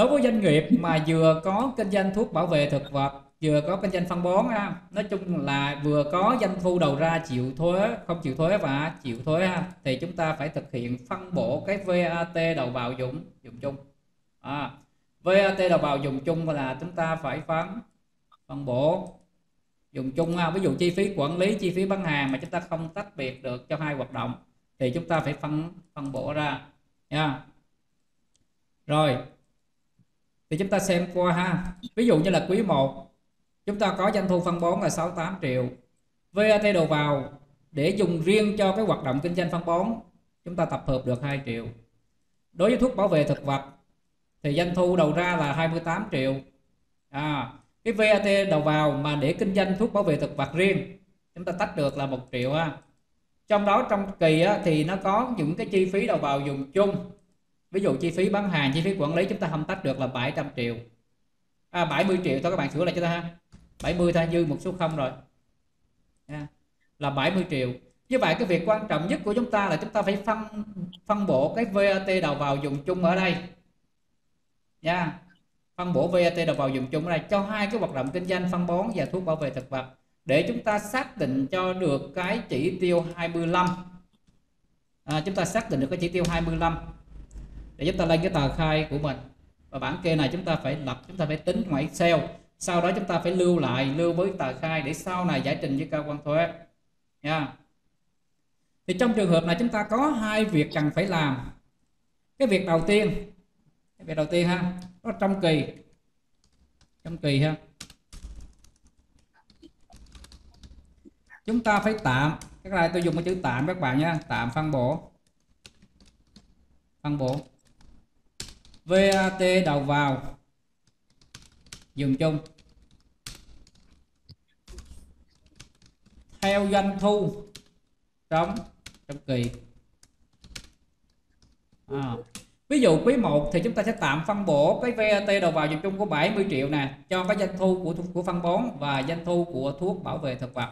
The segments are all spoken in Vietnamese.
Đối với doanh nghiệp mà vừa có kinh doanh thuốc bảo vệ thực vật, vừa có kinh doanh phân bón, nói chung là vừa có doanh thu đầu ra chịu thuế, không chịu thuế và chịu thuế, thì chúng ta phải thực hiện phân bổ cái VAT đầu vào dùng chung. VAT đầu vào dùng chung là chúng ta phải phân bổ dùng chung. Ví dụ chi phí quản lý, chi phí bán hàng mà chúng ta không tách biệt được cho hai hoạt động thì chúng ta phải phân bổ ra nha. Rồi thì chúng ta xem qua ví dụ như là quý 1 chúng ta có doanh thu phân bón là 68 triệu, VAT đầu vào để dùng riêng cho cái hoạt động kinh doanh phân bón chúng ta tập hợp được 2 triệu. Đối với thuốc bảo vệ thực vật thì doanh thu đầu ra là 28 triệu. Cái VAT đầu vào mà để kinh doanh thuốc bảo vệ thực vật riêng chúng ta tách được là 1 triệu. Trong đó trong kỳ thì nó có những cái chi phí đầu vào dùng chung, ví dụ chi phí bán hàng, chi phí quản lý chúng ta không tách được là 700 triệu, 70 triệu thôi, các bạn sửa lại cho ta 70 thôi, dư một số không rồi là 70 triệu. Như vậy cái việc quan trọng nhất của chúng ta là chúng ta phải phân bổ cái VAT đầu vào dùng chung ở đây nha. Phân bổ VAT đầu vào dùng chung này cho hai cái hoạt động kinh doanh phân bón và thuốc bảo vệ thực vật để chúng ta xác định cho được cái chỉ tiêu 25. Chúng ta xác định được cái chỉ tiêu 25 để chúng ta lên cái tờ khai của mình, và bản kê này chúng ta phải lập, chúng ta phải tính ngoài Excel, sau đó chúng ta phải lưu lại, lưu với tờ khai để sau này giải trình với cơ quan thuế nha. Thì trong trường hợp này chúng ta có hai việc cần phải làm. Cái việc đầu tiên, đó trong kỳ, chúng ta phải tạm, cái này tôi dùng cái chữ tạm các bạn nha, tạm phân bổ VAT đầu vào dùng chung theo doanh thu trong kỳ. Ví dụ quý 1 thì chúng ta sẽ tạm phân bổ cái VAT đầu vào dùng chung của 70 triệu nè cho cái doanh thu của phân bón và doanh thu của thuốc bảo vệ thực vật.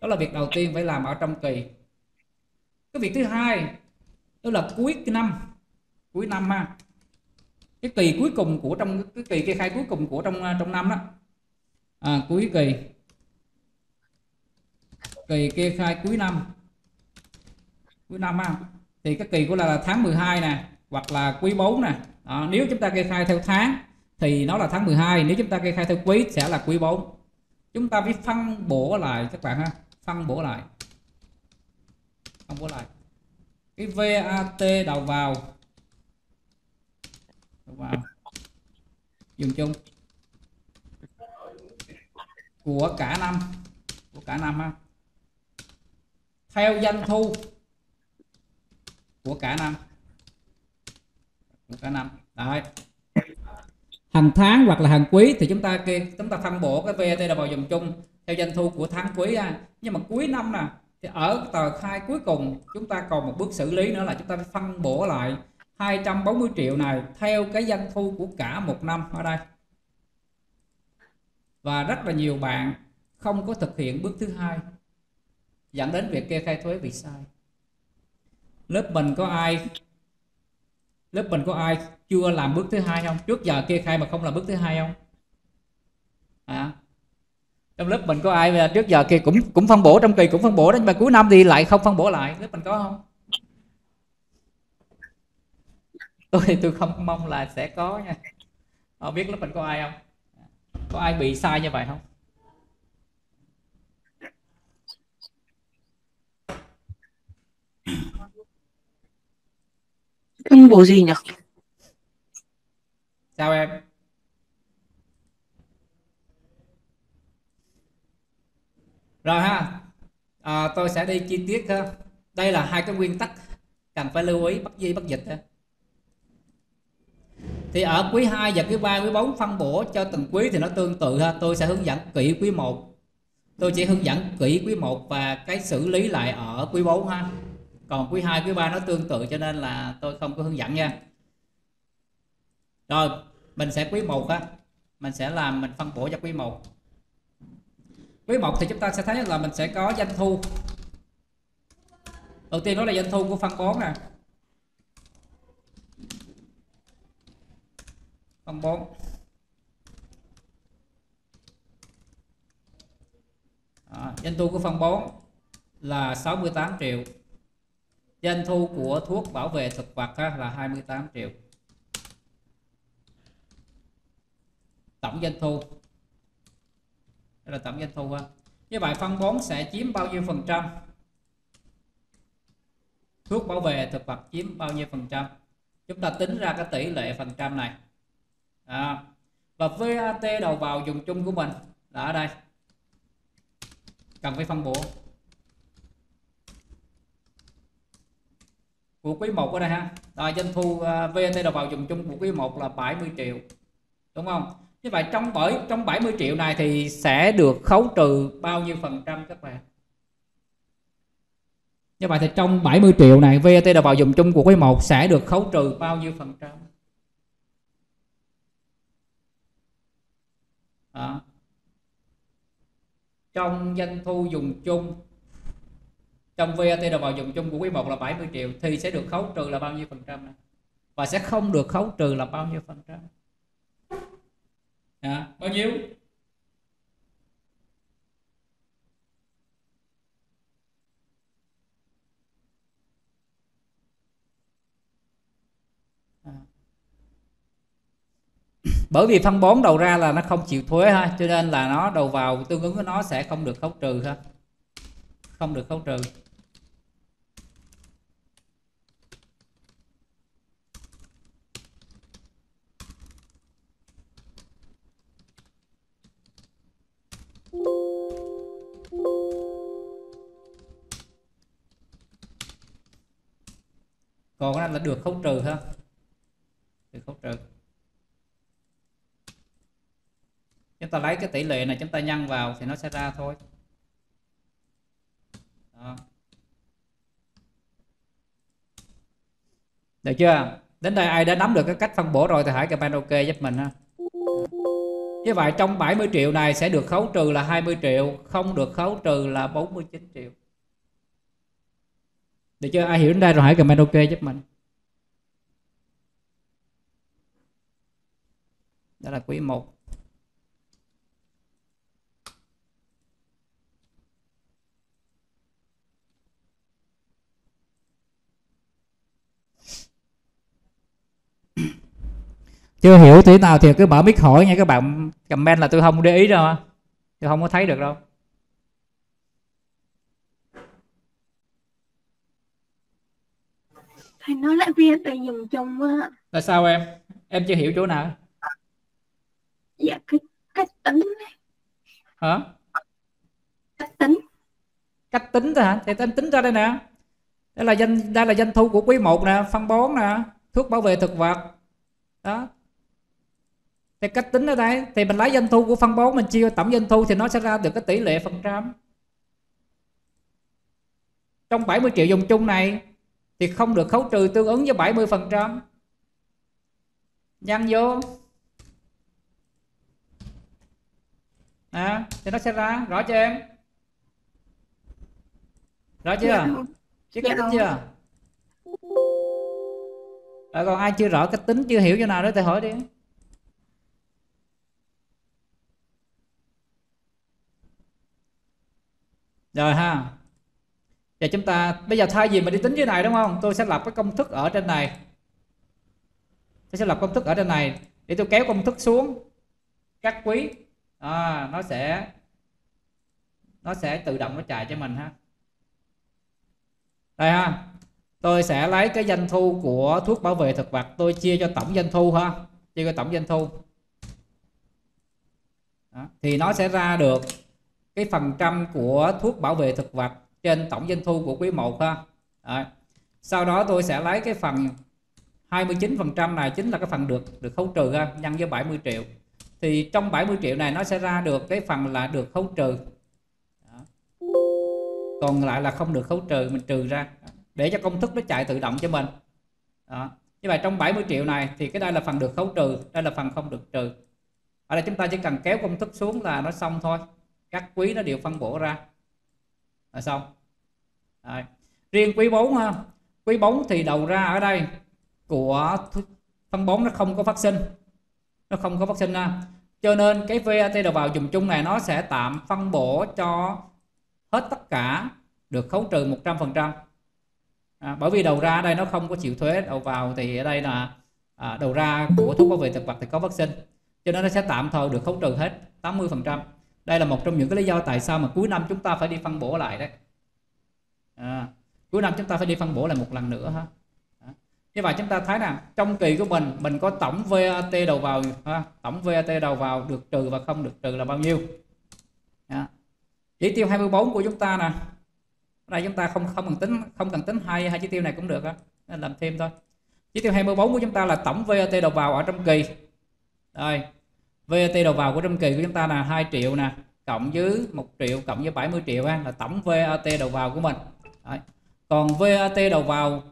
Đó là việc đầu tiên phải làm ở trong kỳ. Cái việc thứ hai đó là cuối năm cái kỳ cuối cùng của trong cái kỳ kê khai cuối cùng của trong năm đó. Cuối kỳ kê khai cuối năm thì các kỳ của là tháng 12 nè hoặc là quý 4 nè. Nếu chúng ta kê khai theo tháng thì nó là tháng 12, nếu chúng ta kê khai theo quý sẽ là quý 4. Chúng ta phải phân bổ lại các bạn ha, phân bổ lại cái VAT đầu vào dùng chung của cả năm ha, theo doanh thu của cả năm. Đấy. Hàng tháng hoặc là hàng quý thì chúng ta phân bổ cái VAT đầu vào dùng chung theo doanh thu của tháng quý ha. Nhưng mà cuối năm nè thì ở tờ khai cuối cùng chúng ta còn một bước xử lý nữa là chúng ta phải phân bổ lại 240 triệu này theo cái doanh thu của cả một năm ở đây. Và rất là nhiều bạn không có thực hiện bước thứ hai dẫn đến việc kê khai thuế bị sai. Lớp mình có ai chưa làm bước thứ hai không? Trước giờ kê khai mà không làm bước thứ hai không? Trong lớp mình có ai trước giờ kia cũng phân bổ, trong kỳ cũng phân bổ đó, nhưng mà cuối năm thì lại không phân bổ lại, lớp mình có không? Tôi không mong là sẽ có nha. Không biết lớp mình có ai không? Có ai bị sai như vậy không? Phân bổ gì nhỉ? Sao em? Rồi tôi sẽ đi chi tiết ha. Đây là hai cái nguyên tắc cần phải lưu ý, bắt di bắt dịch ha. Thì ở quý 2 và quý 3, quý 4 phân bổ cho từng quý thì nó tương tự ha. Tôi sẽ hướng dẫn kỹ quý 1. Tôi chỉ hướng dẫn kỹ quý 1 và cái xử lý lại ở quý 4 ha. Còn quý 2, quý 3 nó tương tự cho nên là tôi không có hướng dẫn nha. Rồi, mình sẽ quý 1 á, mình phân bổ cho quý 1. Quý 1 thì chúng ta sẽ thấy là mình sẽ có doanh thu. Đầu tiên đó là doanh thu của phân bón nè. 04. Doanh thu của phần 4 là 68 triệu. Doanh thu của thuốc bảo vệ thực vật là 28 triệu. Tổng doanh thu. Đây là tổng doanh thu. Như vậy phân 4 sẽ chiếm bao nhiêu phần trăm? Thuốc bảo vệ thực vật chiếm bao nhiêu phần trăm? Chúng ta tính ra cái tỷ lệ phần trăm này. Và VAT đầu vào dùng chung của mình là ở đây. Cần phải phân bổ của quý 1 ở đây ha. Rồi doanh thu VAT đầu vào dùng chung của quý 1 là 70 triệu. Đúng không? Như vậy trong 70 triệu này thì sẽ được khấu trừ bao nhiêu phần trăm các bạn? Như vậy thì trong 70 triệu này VAT đầu vào dùng chung của quý 1 sẽ được khấu trừ bao nhiêu phần trăm? Trong doanh thu dùng chung, trong VAT đầu vào dùng chung của quý 1 là 70 triệu thì sẽ được khấu trừ là bao nhiêu phần trăm này? Và sẽ không được khấu trừ là bao nhiêu phần trăm? Bao nhiêu? Bởi vì phân bón đầu ra là nó không chịu thuế ha, cho nên là nó đầu vào tương ứng của nó sẽ không được khấu trừ ha. Không được khấu trừ. Còn cái này là được khấu trừ ha. Được khấu trừ. Chúng ta lấy cái tỷ lệ này chúng ta nhân vào thì nó sẽ ra thôi. Đó. Được chưa? Đến đây ai đã nắm được cái cách phân bổ rồi thì hãy comment OK giúp mình ha. Như vậy trong 70 triệu này sẽ được khấu trừ là 20 triệu, không được khấu trừ là 49 triệu. Được chưa? Ai hiểu đến đây rồi hãy comment OK giúp mình. Đó là quý 1. Chưa hiểu tí nào thì cứ mở mic hỏi nha các bạn, comment là tôi không để ý đâu, tôi không có thấy được đâu. Thầy nói lại VAT dùng chung quá. Tại sao em? Em chưa hiểu chỗ nào? Dạ cái cách tính. Hả? Cách tính. Cách tính thôi hả? Thì em tính ra đây nè. Đây là doanh thu của quý 1 nè, phân bón nè, thuốc bảo vệ thực vật. Đó. Thì cách tính ở đây thì mình lấy doanh thu của phân bón mình chia tổng doanh thu thì nó sẽ ra được cái tỷ lệ phần trăm. Trong 70 triệu dùng chung này thì không được khấu trừ tương ứng với 70%. Nhân vô thì nó sẽ ra, rõ chưa em? Rõ chưa? Chứ cách tính chưa? Còn ai chưa rõ cách tính, chưa hiểu chỗ nào đó thì hỏi đi. Rồi ha. Giờ chúng ta bây giờ thay vì mình đi tính dưới này đúng không? Tôi sẽ lập cái công thức ở trên này. Tôi sẽ lập công thức ở trên này để tôi kéo công thức xuống các quý. Nó sẽ tự động nó chạy cho mình ha. Đây ha. Tôi sẽ lấy cái doanh thu của thuốc bảo vệ thực vật tôi chia cho tổng doanh thu ha, chia cho tổng doanh thu. Đó. Thì nó sẽ ra được cái phần trăm của thuốc bảo vệ thực vật trên tổng doanh thu của quý 1 ha. Đó. Sau đó tôi sẽ lấy cái phần 29% này chính là cái phần được khấu trừ ha, nhân với 70 triệu. Thì trong 70 triệu này nó sẽ ra được cái phần là được khấu trừ. Đó. Còn lại là không được khấu trừ, mình trừ ra để cho công thức nó chạy tự động cho mình. Đó. Như vậy trong 70 triệu này thì cái đây là phần được khấu trừ, đây là phần không được trừ. Ở đây chúng ta chỉ cần kéo công thức xuống là nó xong thôi. Các quý nó đều phân bổ ra là xong. Đấy. Riêng quý 4 ha. Quý 4 thì đầu ra ở đây của phân bón nó không có phát sinh. nó không có vaccine ra. Cho nên cái VAT đầu vào dùng chung này nó sẽ tạm phân bổ cho hết tất cả, được khấu trừ 100%. Bởi vì đầu ra ở đây nó không có chịu thuế, đầu vào thì ở đây là đầu ra của thuốc bảo vệ thực vật thì có vaccine, cho nên nó sẽ tạm thời được khấu trừ hết 80%. Đây là một trong những cái lý do tại sao mà cuối năm chúng ta phải đi phân bổ lại đấy. Cuối năm chúng ta phải đi phân bổ lại một lần nữa ha. Như vậy chúng ta thấy rằng trong kỳ của mình có tổng VAT đầu vào ha, tổng VAT đầu vào được trừ và không được trừ là bao nhiêu. Chỉ tiêu 24 của chúng ta nè. Ở đây chúng ta không cần tính hai chỉ tiêu này cũng được, nên làm thêm thôi. Chỉ tiêu 24 của chúng ta là tổng VAT đầu vào ở trong kỳ. Đây, VAT đầu vào của trong kỳ của chúng ta là 2 triệu nè, cộng với 1 triệu cộng với 70 triệu ha, là tổng VAT đầu vào của mình. Đấy. Còn VAT đầu vào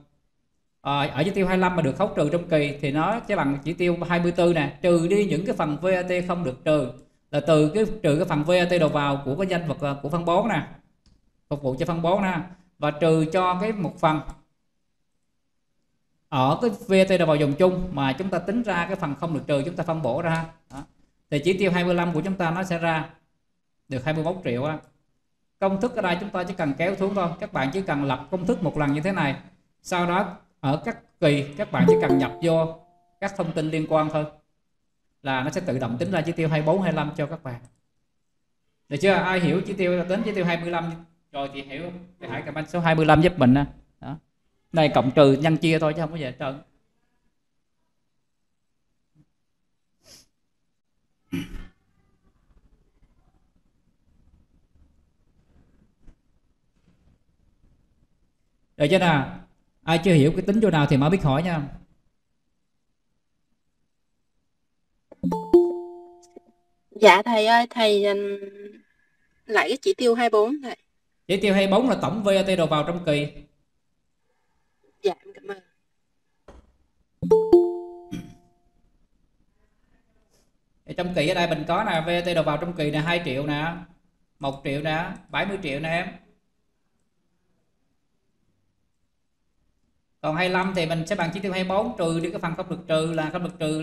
ở chỉ tiêu 25 mà được khấu trừ trong kỳ thì nó sẽ bằng chỉ tiêu 24 nè, trừ đi những cái phần VAT không được trừ, là trừ cái phần VAT đầu vào của cái danh vật của phân bón nè, phục vụ cho phân bón nè, và trừ cho cái một phần ở cái VAT đầu vào dùng chung mà chúng ta tính ra cái phần không được trừ chúng ta phân bổ ra. Đó. Thì chỉ tiêu 25 của chúng ta nó sẽ ra được 21 triệu đó. Công thức ở đây chúng ta chỉ cần kéo xuống thôi, các bạn chỉ cần lập công thức một lần như thế này, sau đó ở các kỳ các bạn chỉ cần nhập vô các thông tin liên quan thôi là nó sẽ tự động tính ra chỉ tiêu 24, 25 cho các bạn. Được chưa? Ai hiểu chỉ tiêu tính chỉ tiêu 25 rồi thì hiểu thì hãy comment số 25 giúp mình nè. Đó. Này cộng trừ nhân chia thôi chứ không có gì hết trơn. Được chưa nào? Ai chưa hiểu cái tính chỗ nào thì mở biết hỏi nha. Dạ thầy ơi, thầy lại cái chỉ tiêu 24 này. Chỉ tiêu 24 là tổng VAT đầu vào trong kỳ. Dạ em cảm ơn. Trong kỳ ở đây mình có là VAT đầu vào trong kỳ là 2 triệu nè, 1 triệu nè, 70 triệu nè em. Còn 25 thì mình sẽ bằng chỉ tiêu 24 trừ đi cái phần không được trừ là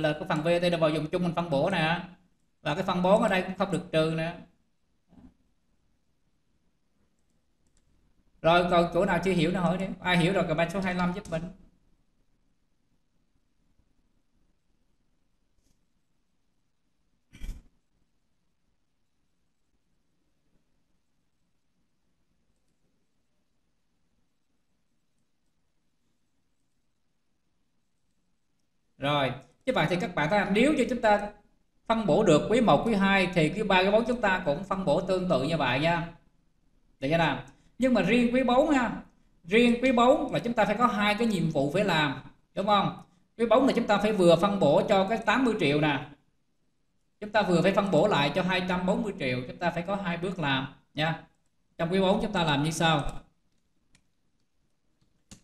cái phần VAT đầu vào dùng chung mình phân bổ nè. Và cái phần 4 ở đây cũng không được trừ nè. Rồi còn chỗ nào chưa hiểu nó hỏi đi. Ai hiểu rồi comment số 25 giúp mình. Rồi, như vậy thì các bạn thấy nếu như chúng ta phân bổ được quý 1, quý 2 thì quý 3, quý 4 chúng ta cũng phân bổ tương tự như vậy nha. Được chưa nào? Nhưng mà riêng quý 4 ha. Riêng quý 4 là chúng ta phải có hai cái nhiệm vụ phải làm, đúng không? Quý 4 là chúng ta phải vừa phân bổ cho cái 80 triệu nè. Chúng ta vừa phải phân bổ lại cho 240 triệu, chúng ta phải có hai bước làm nha. Trong quý 4 chúng ta làm như sau.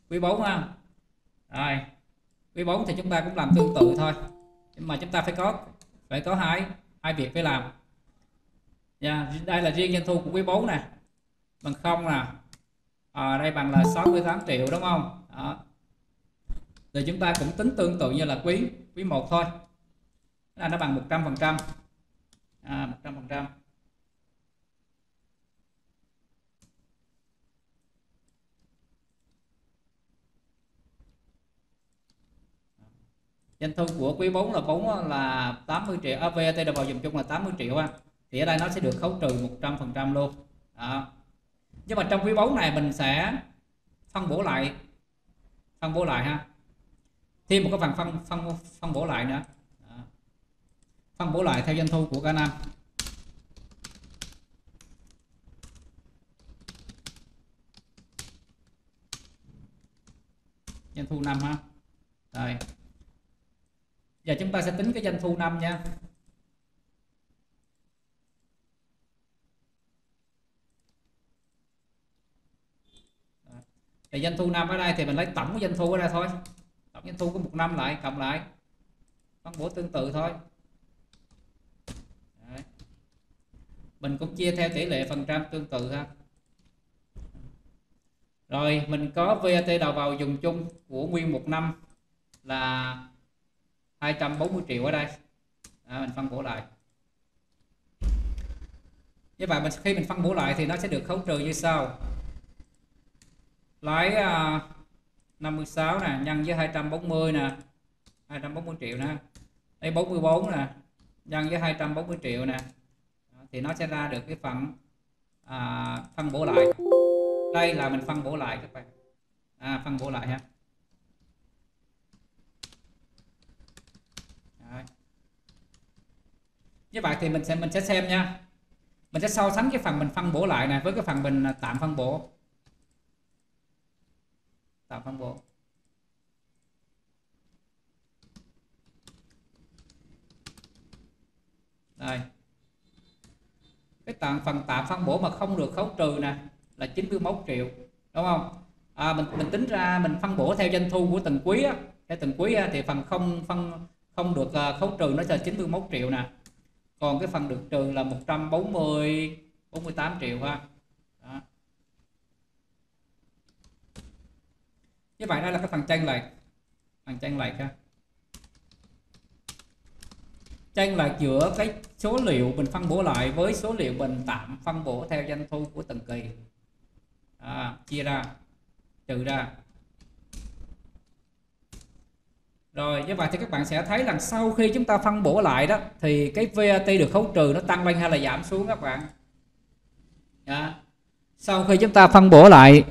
Quý 4 ha. Rồi. Quý 4 thì chúng ta cũng làm tương tự thôi. Nhưng mà chúng ta phải có hai việc phải làm. Nha, đây là riêng doanh thu của quý 4 nè. Bằng 0 nè. Đây bằng là 68 triệu đúng không? Đó. Rồi chúng ta cũng tính tương tự như là quý 1 thôi. Là nó bằng 100%. 100%. Doanh thu của quý 4 là 80 triệu, VAT đầu vào dùng chung là 80 triệu ha. Thì ở đây nó sẽ được khấu trừ 100% luôn. Đó. Nhưng mà trong quý 4 này mình sẽ phân bổ lại ha. Thêm một cái phần phân bổ lại nữa. Đó. Phân bổ lại theo doanh thu của cả năm. Doanh thu năm ha. Rồi. Giờ chúng ta sẽ tính cái doanh thu năm nha. Thì doanh thu năm ở đây thì mình lấy tổng doanh thu ở đây thôi. Tổng doanh thu của một năm lại cộng lại. Phân bổ tương tự thôi. Đấy. Mình cũng chia theo tỷ lệ phần trăm tương tự ha. Rồi mình có VAT đầu vào dùng chung của nguyên một năm là 240 triệu ở đây. mình phân bổ lại. Như vậy khi mình phân bổ lại thì nó sẽ được khấu trừ như sau. Lấy 56 nè, nhân với 240 nè, 240 triệu nè. Lấy 44 nè, nhân với 240 triệu nè. Thì nó sẽ ra được cái phần phân bổ lại. Đây là mình phân bổ lại các bạn. Phân bổ lại ha. Đấy. Như vậy thì mình sẽ xem nha. Mình sẽ so sánh cái phần mình phân bổ lại này với cái phần mình tạm phân bổ. Tạm phân bổ. Đây. Cái phần tạm phân bổ mà không được khấu trừ nè là 91 triệu, đúng không? Mình tính ra mình phân bổ theo doanh thu của từng quý á, theo từng quý á, thì phần không được khấu trừ nó là 91 triệu nè. Còn cái phần được trừ là 148 triệu ha. Đó. Như vậy đó là cái phần chênh lệch. Phần chênh lệch ha. Chênh lệch giữa cái số liệu mình phân bổ lại với số liệu mình tạm phân bổ theo doanh thu của từng kỳ. Chia ra, trừ ra. Rồi, như vậy thì các bạn sẽ thấy là sau khi chúng ta phân bổ lại đó thì cái VAT được khấu trừ nó tăng lên hay là giảm xuống các bạn. Sau khi chúng ta phân bổ lại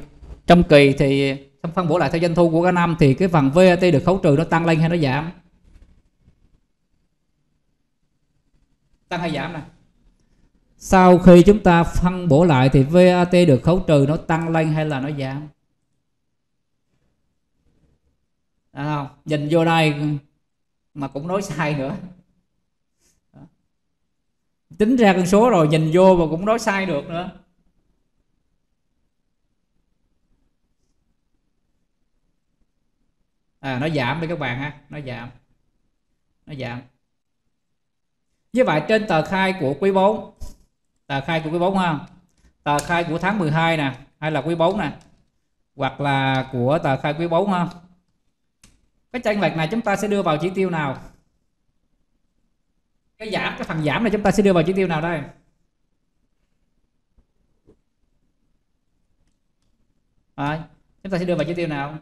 trong kỳ thì phân bổ lại theo doanh thu của cả năm thì cái phần VAT được khấu trừ nó tăng lên hay nó giảm. Tăng hay giảm nè. Sau khi chúng ta phân bổ lại thì VAT được khấu trừ nó tăng lên hay là nó giảm. Không? Nhìn vô đây mà cũng nói sai nữa. Đó. Tính ra con số rồi nhìn vô mà cũng nói sai được nữa. Nó giảm đi các bạn ha, nó giảm. Nó giảm. Như vậy trên tờ khai của quý 4, tờ khai của quý 4 ha. Tờ khai của tháng 12 nè, hay là quý 4 nè, hoặc là của tờ khai quý 4 ha. Cái chênh lệch này chúng ta sẽ đưa vào chỉ tiêu nào? Cái phần giảm này chúng ta sẽ đưa vào chỉ tiêu nào đây? Chúng ta sẽ đưa vào chỉ tiêu nào?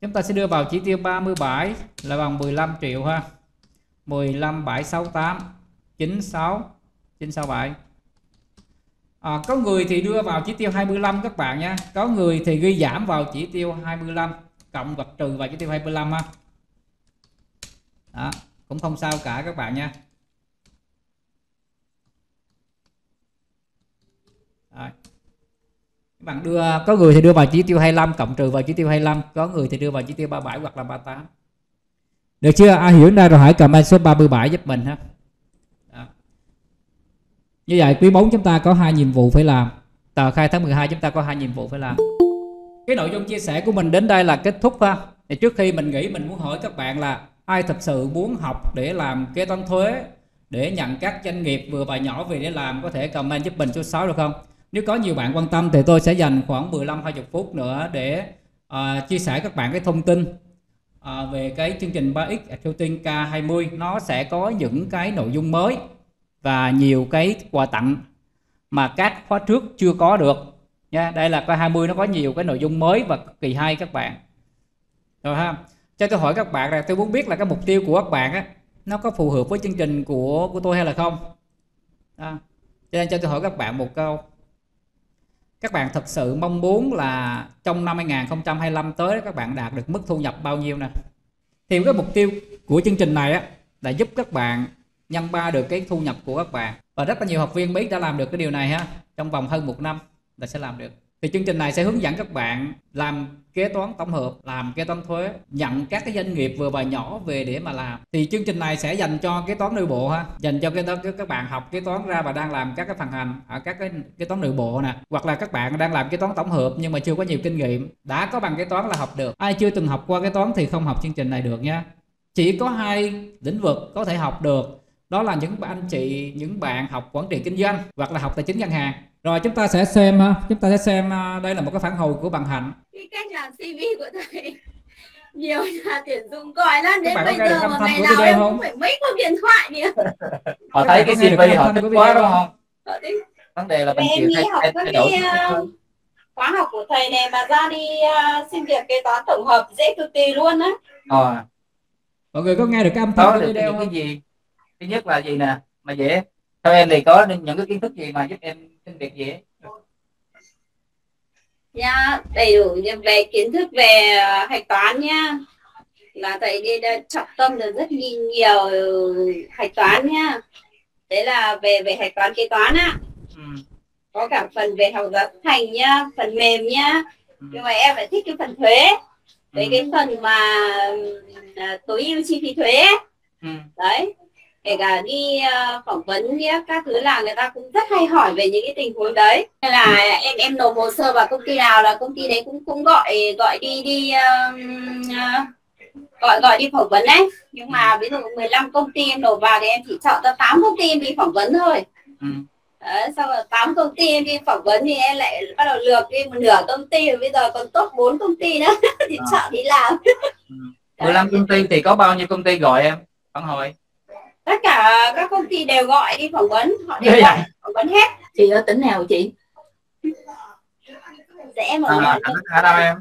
Chúng ta sẽ đưa vào chỉ tiêu 37 là bằng 15 triệu ha. 15,768,96,967. Có người thì đưa vào chỉ tiêu 25 các bạn nha. Có người thì ghi giảm vào chỉ tiêu 25 cộng hoặc trừ vào chỉ tiêu 25 ha. Đó, cũng không sao cả các bạn nha. Rồi. Các bạn có người thì đưa vào chỉ tiêu 25 cộng trừ vào chỉ tiêu 25, có người thì đưa vào chỉ tiêu 37 hoặc là 38. Được chưa? Ai hiểu ra rồi hãy comment số 37 giúp mình ha. Như vậy quý 4 chúng ta có 2 nhiệm vụ phải làm. Tờ khai tháng 12 chúng ta có 2 nhiệm vụ phải làm. Cái nội dung chia sẻ của mình đến đây là kết thúc ha. Thì trước khi mình nghỉ mình muốn hỏi các bạn là ai thật sự muốn học để làm kế toán thuế, để nhận các doanh nghiệp vừa và nhỏ về để làm, có thể comment giúp mình số 6 được không? Nếu có nhiều bạn quan tâm thì tôi sẽ dành khoảng 15-20 phút nữa để chia sẻ các bạn cái thông tin về cái chương trình 3X Accounting K20. Nó sẽ có những cái nội dung mới và nhiều cái quà tặng mà các khóa trước chưa có được nha. Đây là K20 nó có nhiều cái nội dung mới và cực kỳ hay các bạn. Rồi ha. Cho tôi hỏi các bạn là tôi muốn biết là cái mục tiêu của các bạn á, nó có phù hợp với chương trình của tôi hay là không. Cho nên cho tôi hỏi các bạn một câu. Các bạn thật sự mong muốn là trong năm 2025 tới các bạn đạt được mức thu nhập bao nhiêu nè. Thì cái mục tiêu của chương trình này á, là giúp các bạn nhân 3 được cái thu nhập của các bạn. Và rất là nhiều học viên biết đã làm được cái điều này ha. Trong vòng hơn 1 năm là sẽ làm được. Thì chương trình này sẽ hướng dẫn các bạn làm kế toán tổng hợp, làm kế toán thuế, nhận các cái doanh nghiệp vừa và nhỏ về để mà làm. Thì chương trình này sẽ dành cho kế toán nội bộ ha, dành cho các bạn học kế toán ra và đang làm các cái phần hành ở các cái kế toán nội bộ nè, hoặc là các bạn đang làm kế toán tổng hợp nhưng mà chưa có nhiều kinh nghiệm, đã có bằng kế toán là học được. Ai chưa từng học qua kế toán thì không học chương trình này được nha. Chỉ có 2 lĩnh vực có thể học được. Đó là những anh chị, những bạn học quản trị kinh doanh hoặc là học tài chính ngân hàng. Rồi chúng ta sẽ xem ha, chúng ta sẽ xem đây là một cái phản hồi của bạn Hạnh. Cái cách làm CV của thầy nhiều nhà tuyển dụng gọi lên đến bây giờ mà ngày nào em cũng phải mấy cuộc điện thoại nữa. Họ thấy cái CV họ thích quá đúng không? Vấn đề là mình chịu thay đổi. Khóa học của thầy này mà ra đi xin việc kế toán tổng hợp dễ cực kỳ luôn á. Mọi người có nghe được cái âm thanh của video cái gì? Thứ nhất là gì nè, mà dễ. Theo em thì có những cái kiến thức gì mà giúp em xin việc dễ? Nha, đầy đủ về kiến thức về hạch toán nha. Là thầy đi trọng tâm được rất nhiều hạch toán nha. Đấy là về hạch toán kế toán á. Có cả phần về học giá thành nha, phần mềm nha. Nhưng mà em lại thích cái phần thuế. Đấy cái phần mà tối ưu chi phí thuế. Đấy. Kể cả đi phỏng vấn các thứ là người ta cũng rất hay hỏi về những cái tình huống đấy. Nên là em nộp hồ sơ vào công ty nào là công ty đấy cũng gọi đi phỏng vấn đấy. Nhưng mà ví dụ 15 công ty em nộp vào thì em chỉ chọn ra 8 công ty em đi phỏng vấn thôi. Đấy, sau rồi 8 công ty em đi phỏng vấn thì em lại bắt đầu lược đi một nửa công ty, rồi bây giờ còn top 4 công ty nữa thì chọn đi làm. 15 công ty thì có bao nhiêu công ty gọi em phản hồi? Tất cả các công ty đều gọi đi phỏng vấn, họ đều gọi phỏng vấn hết. Chị ở tỉnh nào chị? Em ở đâu em?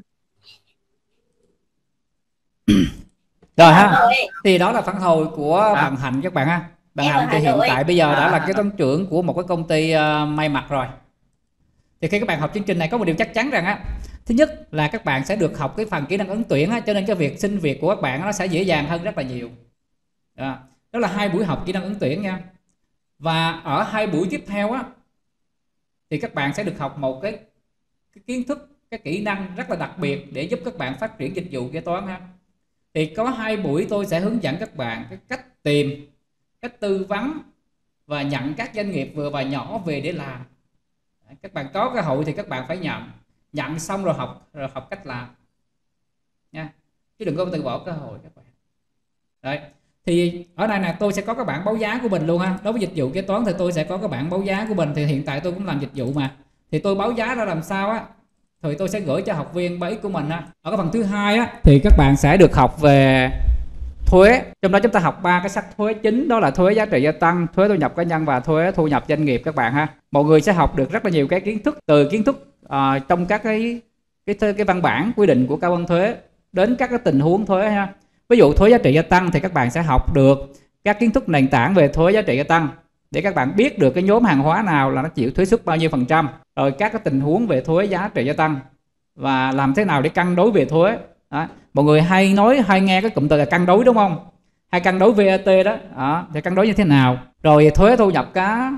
Rồi ha, thì đó là phản hồi của bạn Hạnh các bạn ha. Bạn Hạnh thì hiện tại bây giờ đã là kế toán trưởng của một cái công ty may mặc rồi. Thì khi các bạn học chương trình này có một điều chắc chắn rằng á, thứ nhất là các bạn sẽ được học cái phần kỹ năng ứng tuyển á, cho nên cái việc xin việc của các bạn nó sẽ dễ dàng hơn rất là nhiều. Đó là 2 buổi học kỹ năng ứng tuyển nha. Và ở 2 buổi tiếp theo á thì các bạn sẽ được học một cái kiến thức, cái kỹ năng rất là đặc biệt để giúp các bạn phát triển dịch vụ kế toán ha. Thì có 2 buổi tôi sẽ hướng dẫn các bạn cái cách tìm, cách tư vấn và nhận các doanh nghiệp vừa và nhỏ về để làm. Các bạn có cơ hội thì các bạn phải nhận xong rồi học cách làm nha. Chứ đừng có từ bỏ cơ hội các bạn. Đấy. Thì ở đây là tôi sẽ có cái bảng báo giá của mình luôn ha. Đối với dịch vụ kế toán thì tôi sẽ có cái bảng báo giá của mình. Thì hiện tại tôi cũng làm dịch vụ mà, thì tôi báo giá ra làm sao á thì tôi sẽ gửi cho học viên bấy của mình ha. Ở cái phần thứ 2 á thì các bạn sẽ được học về thuế. Trong đó chúng ta học 3 cái sắc thuế chính, đó là thuế giá trị gia tăng, thuế thu nhập cá nhân và thuế thu nhập doanh nghiệp các bạn ha. Mọi người sẽ học được rất là nhiều cái kiến thức, từ kiến thức trong các cái văn bản quy định của cơ quan thuế đến các cái tình huống thuế ha. Ví dụ thuế giá trị gia tăng thì các bạn sẽ học được các kiến thức nền tảng về thuế giá trị gia tăng để các bạn biết được cái nhóm hàng hóa nào là nó chịu thuế suất bao nhiêu %, rồi các cái tình huống về thuế giá trị gia tăng và làm thế nào để cân đối về thuế. Đó. Mọi người hay nghe cái cụm từ là cân đối đúng không? Hay cân đối VAT đó. Đó, thì cân đối như thế nào? Rồi thuế thu nhập cá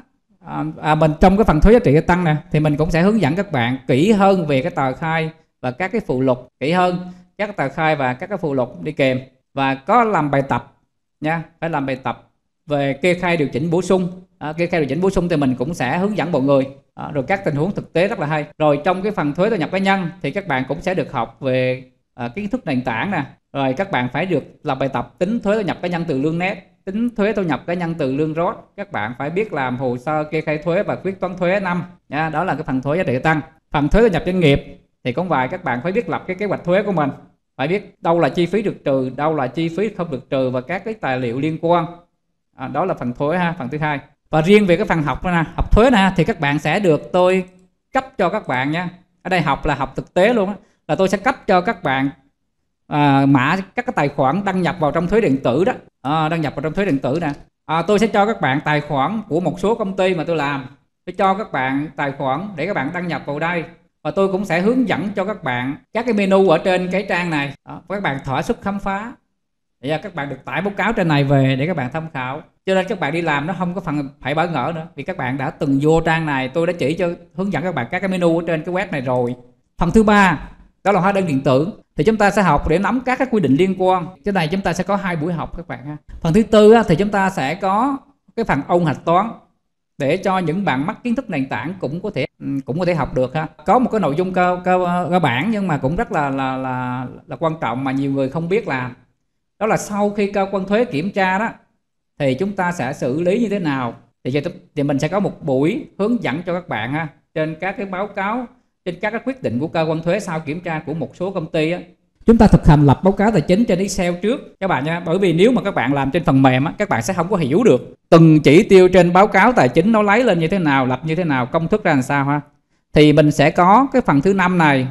mình trong cái phần thuế giá trị gia tăng nè thì mình cũng sẽ hướng dẫn các bạn kỹ hơn về cái tờ khai và các cái phụ lục kỹ hơn, các tờ khai và các cái phụ lục đi kèm. Và có làm bài tập nha, phải làm bài tập về kê khai điều chỉnh bổ sung. Kê khai điều chỉnh bổ sung thì mình cũng sẽ hướng dẫn mọi người. Rồi các tình huống thực tế rất là hay. Rồi trong cái phần thuế thu nhập cá nhân thì các bạn cũng sẽ được học về kiến thức nền tảng nè. Rồi các bạn phải được làm bài tập tính thuế thu nhập cá nhân từ lương net, tính thuế thu nhập cá nhân từ lương ROT. Các bạn phải biết làm hồ sơ kê khai thuế và quyết toán thuế năm nha. Đó là cái phần thuế giá trị tăng. Phần thuế thu nhập doanh nghiệp thì cũng vậy, các bạn phải biết lập cái kế hoạch thuế của mình, phải biết đâu là chi phí được trừ, đâu là chi phí không được trừ và các cái tài liệu liên quan. Đó là phần thuế ha, phần thứ 2. Và riêng về cái phần học nè, học thuế nè thì các bạn sẽ được tôi cấp cho các bạn nha. Ở đây học là học thực tế luôn á, là tôi sẽ cấp cho các bạn mã các cái tài khoản đăng nhập vào trong thuế điện tử đó. Đăng nhập vào trong thuế điện tử nè. Tôi sẽ cho các bạn tài khoản của một số công ty mà tôi làm. Tôi cho các bạn tài khoản để các bạn đăng nhập vào đây. Và tôi cũng sẽ hướng dẫn cho các bạn các cái menu ở trên cái trang này. Các bạn thỏa sức khám phá. Bây giờ các bạn được tải báo cáo trên này về để các bạn tham khảo. Cho nên các bạn đi làm nó không có phần phải bỡ ngỡ nữa, vì các bạn đã từng vô trang này, tôi đã chỉ cho hướng dẫn các bạn các cái menu ở trên cái web này rồi. Phần thứ 3 đó là hóa đơn điện tử. Thì chúng ta sẽ học để nắm các cái quy định liên quan. Trên này chúng ta sẽ có 2 buổi học các bạn ha. Phần thứ 4 thì chúng ta sẽ có cái phần ôn hạch toán, để cho những bạn mắc kiến thức nền tảng cũng có thể học được ha. Có một cái nội dung cơ bản nhưng mà cũng rất là quan trọng mà nhiều người không biết làm. Đó là sau khi cơ quan thuế kiểm tra đó thì chúng ta sẽ xử lý như thế nào. Thì mình sẽ có một buổi hướng dẫn cho các bạn ha. trên các cái báo cáo, trên các cái quyết định của cơ quan thuế sau kiểm tra của một số công ty á. Chúng ta thực hành lập báo cáo tài chính trên Excel trước các bạn nha, bởi vì nếu mà các bạn làm trên phần mềm á, các bạn sẽ không có hiểu được từng chỉ tiêu trên báo cáo tài chính nó lấy lên như thế nào, lập như thế nào, công thức ra làm sao ha. Thì mình sẽ có cái phần thứ 5 này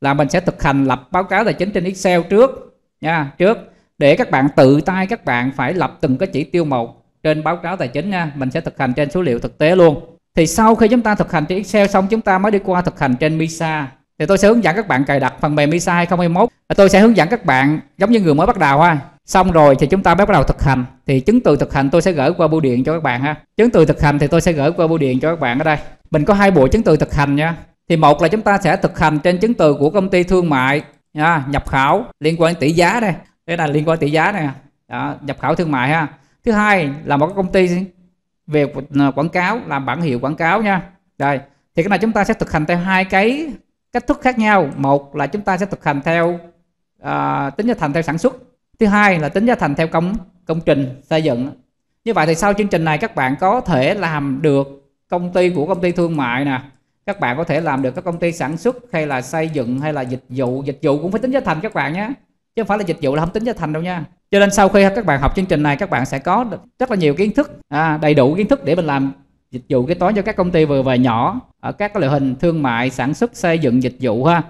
là mình sẽ thực hành lập báo cáo tài chính trên Excel trước nha, trước để các bạn tự tay các bạn phải lập từng cái chỉ tiêu một trên báo cáo tài chính nha. Mình sẽ thực hành trên số liệu thực tế luôn. Thì sau khi chúng ta thực hành trên Excel xong, chúng ta mới đi qua thực hành trên Misa. Thì tôi sẽ hướng dẫn các bạn cài đặt phần mềm Misa 2021. Tôi sẽ hướng dẫn các bạn giống như người mới bắt đầu ha. Xong rồi thì chúng ta mới bắt đầu thực hành. Thì chứng từ thực hành tôi sẽ gửi qua bưu điện cho các bạn ha. Chứng từ thực hành thì tôi sẽ gửi qua bưu điện cho các bạn ở đây. Mình có hai bộ chứng từ thực hành nha. Thì một là chúng ta sẽ thực hành trên chứng từ của công ty thương mại nha, nhập khẩu liên quan tỷ giá đây. Đây là liên quan tỷ giá này. Đó, nhập khẩu thương mại ha. Thứ hai là một cái công ty về quảng cáo, làm bản hiệu quảng cáo nha. Đây, thì cái này chúng ta sẽ thực hành theo hai cái cách thức khác nhau. Một là chúng ta sẽ thực hành theo tính giá thành theo sản xuất. Thứ hai là tính giá thành theo công trình xây dựng. Như vậy thì sau chương trình này các bạn có thể làm được công ty của công ty thương mại nè, các bạn có thể làm được các công ty sản xuất hay là xây dựng hay là dịch vụ. Dịch vụ cũng phải tính giá thành các bạn nhé, chứ không phải là dịch vụ là không tính giá thành đâu nha. Cho nên sau khi các bạn học chương trình này, các bạn sẽ có rất là nhiều kiến thức, đầy đủ kiến thức để mình làm dịch vụ kế toán cho các công ty vừa và nhỏ ở các loại hình thương mại, sản xuất, xây dựng, dịch vụ ha.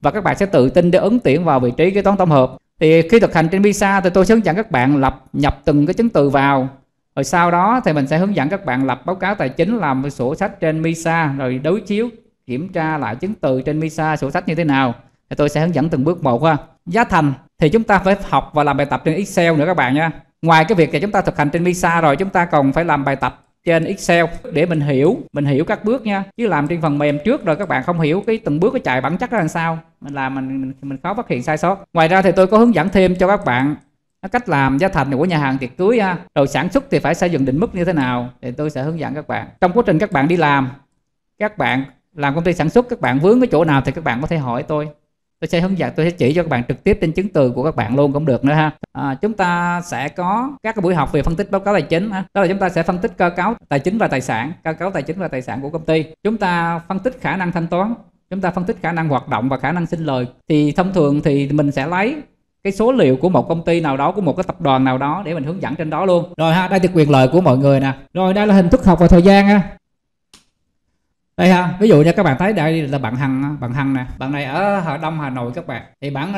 Và các bạn sẽ tự tin để ứng tuyển vào vị trí kế toán tổng hợp. Thì khi thực hành trên Misa thì tôi sẽ hướng dẫn các bạn nhập từng cái chứng từ vào. Rồi sau đó thì mình sẽ hướng dẫn các bạn lập báo cáo tài chính, làm sổ sách trên Misa, rồi đối chiếu kiểm tra lại chứng từ trên Misa, sổ sách như thế nào. Thì tôi sẽ hướng dẫn từng bước một ha. Giá thành thì chúng ta phải học và làm bài tập trên Excel nữa các bạn nha. Ngoài cái việc là chúng ta thực hành trên Misa rồi, chúng ta còn phải làm bài tập trên Excel để mình hiểu các bước nha. Chứ làm trên phần mềm trước rồi các bạn không hiểu cái từng bước cái chạy bản chất ra làm sao, mình khó phát hiện sai sót. Ngoài ra thì tôi có hướng dẫn thêm cho các bạn cách làm giá thành của nhà hàng tiệc cưới ha. Rồi sản xuất thì phải xây dựng định mức như thế nào thì tôi sẽ hướng dẫn các bạn. Trong quá trình các bạn đi làm, các bạn làm công ty sản xuất, các bạn vướng cái chỗ nào thì các bạn có thể hỏi tôi. Tôi sẽ hướng dẫn, tôi sẽ chỉ cho các bạn trực tiếp trên chứng từ của các bạn luôn cũng được nữa ha. Chúng ta sẽ có các cái buổi học về phân tích báo cáo tài chính ha. Đó là chúng ta sẽ phân tích cơ cấu tài chính và tài sản, cơ cấu tài chính và tài sản của công ty. Chúng ta phân tích khả năng thanh toán, chúng ta phân tích khả năng hoạt động và khả năng sinh lời. Thì thông thường thì mình sẽ lấy cái số liệu của một công ty nào đó, của một cái tập đoàn nào đó để mình hướng dẫn trên đó luôn. Rồi ha, đây là quyền lợi của mọi người nè. Rồi đây là hình thức học và thời gian ha. Đây ha, ví dụ như các bạn thấy đây là bạn Hằng nè, bạn này ở Hà Nội các bạn. Thì bạn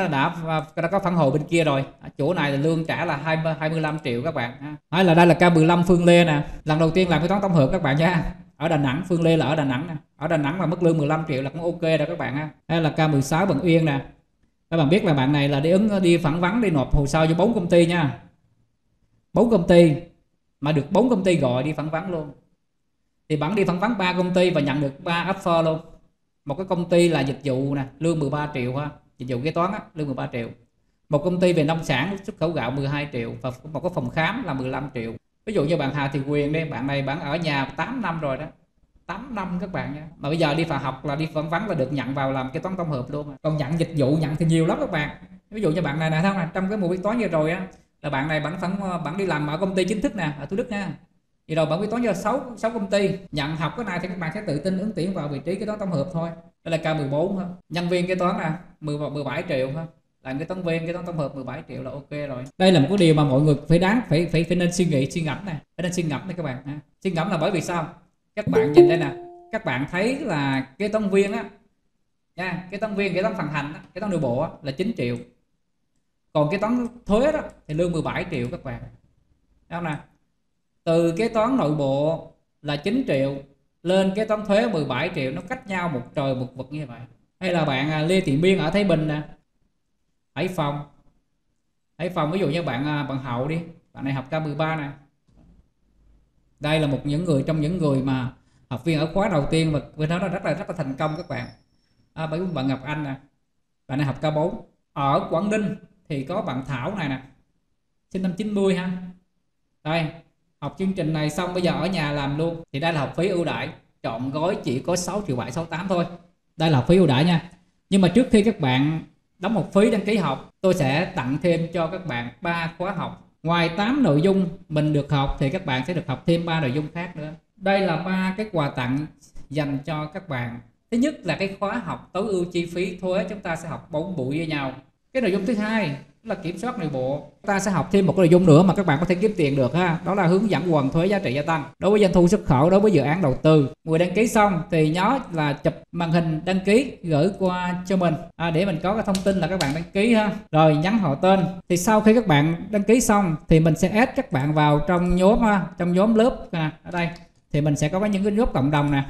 đã có phản hồi bên kia rồi. Ở chỗ này là lương trả là 25 triệu các bạn. Hay là đây là K15 Phương Lê nè, lần đầu tiên làm kế toán tổng hợp các bạn nha. Ở Đà Nẵng, Phương Lê là ở Đà Nẵng nè. Ở Đà Nẵng mà mức lương 15 triệu là cũng ok rồi các bạn ha. Đây là K16 Bằng Uyên nè. Các bạn biết là bạn này là đi phỏng vấn, đi nộp hồ sơ cho 4 công ty nha. 4 công ty mà được 4 công ty gọi đi phỏng vấn luôn. Thì bạn đi phỏng vấn 3 công ty và nhận được 3 offer luôn. Một cái công ty là dịch vụ nè, lương 13 triệu ha, dịch vụ kế toán á, lương 13 triệu. Một công ty về nông sản xuất khẩu gạo 12 triệu và một cái phòng khám là 15 triệu. Ví dụ như bạn Hà Thị Quyền đi, bạn này bạn ở nhà 8 năm rồi đó. 8 năm các bạn nha. Mà bây giờ đi vào học là đi phỏng vấn là được nhận vào làm kế toán tổng hợp luôn. Còn nhận dịch vụ nhận thì nhiều lắm các bạn. Ví dụ như bạn này nè, thấy không nè, trong cái mùa kế toán vừa rồi á là bạn này bạn đi làm ở công ty chính thức nè, ở Thủ Đức nha. Vậy rồi bạn kế toán cho 6 công ty. Nhận học cái này thì các bạn sẽ tự tin ứng tuyển vào vị trí kế toán tổng hợp thôi. Đây là K14 ha. Nhân viên kế toán nè, 17 triệu ha. Làm kế toán tổng hợp 17 triệu là ok rồi. Đây là một cái điều mà mọi người phải nên suy ngẫm nè, phải nên suy ngẫm đấy các bạn ha. Suy ngẫm là bởi vì sao? Các bạn nhìn đây nè, các bạn thấy là kế toán viên á nha, kế toán vận hành á, kế toán nội bộ á, là 9 triệu. Còn kế toán thuế đó thì lương 17 triệu các bạn. Đúng không nè? Từ kế toán nội bộ là 9 triệu lên kế toán thuế 17 triệu, nó cách nhau một trời một vực như vậy. Hay là bạn Lê Thị Biên ở Thái Bình nè, Hải Phòng, ví dụ như bạn Hậu đi, bạn này học K13 nè. Đây là một trong những người mà học viên ở khóa đầu tiên và với nó rất là thành công các bạn. Bạn Ngọc Anh nè, bạn này học K4. Ở Quảng Ninh thì có bạn Thảo này nè, sinh năm 90 ha. Đây, học chương trình này xong bây giờ ở nhà làm luôn. Thì đây là học phí ưu đãi, trọn gói chỉ có 6.768 thôi. Đây là học phí ưu đãi nha. Nhưng mà trước khi các bạn đóng học phí đăng ký học, tôi sẽ tặng thêm cho các bạn 3 khóa học. Ngoài 8 nội dung mình được học thì các bạn sẽ được học thêm 3 nội dung khác nữa. Đây là 3 cái quà tặng dành cho các bạn. Thứ nhất là cái khóa học tối ưu chi phí thuế, chúng ta sẽ học 4 buổi với nhau. Cái nội dung thứ hai là kiểm soát nội bộ. Chúng ta sẽ học thêm một cái nội dung nữa mà các bạn có thể kiếm tiền được ha, đó là hướng dẫn hoàn thuế giá trị gia tăng đối với doanh thu xuất khẩu, đối với dự án đầu tư. Người đăng ký xong thì nhớ là chụp màn hình đăng ký gửi qua cho mình để mình có cái thông tin là các bạn đăng ký ha, rồi nhắn họ tên. Thì sau khi các bạn đăng ký xong thì mình sẽ add các bạn vào trong nhóm lớp ở đây thì mình sẽ có những cái nhóm cộng đồng nè.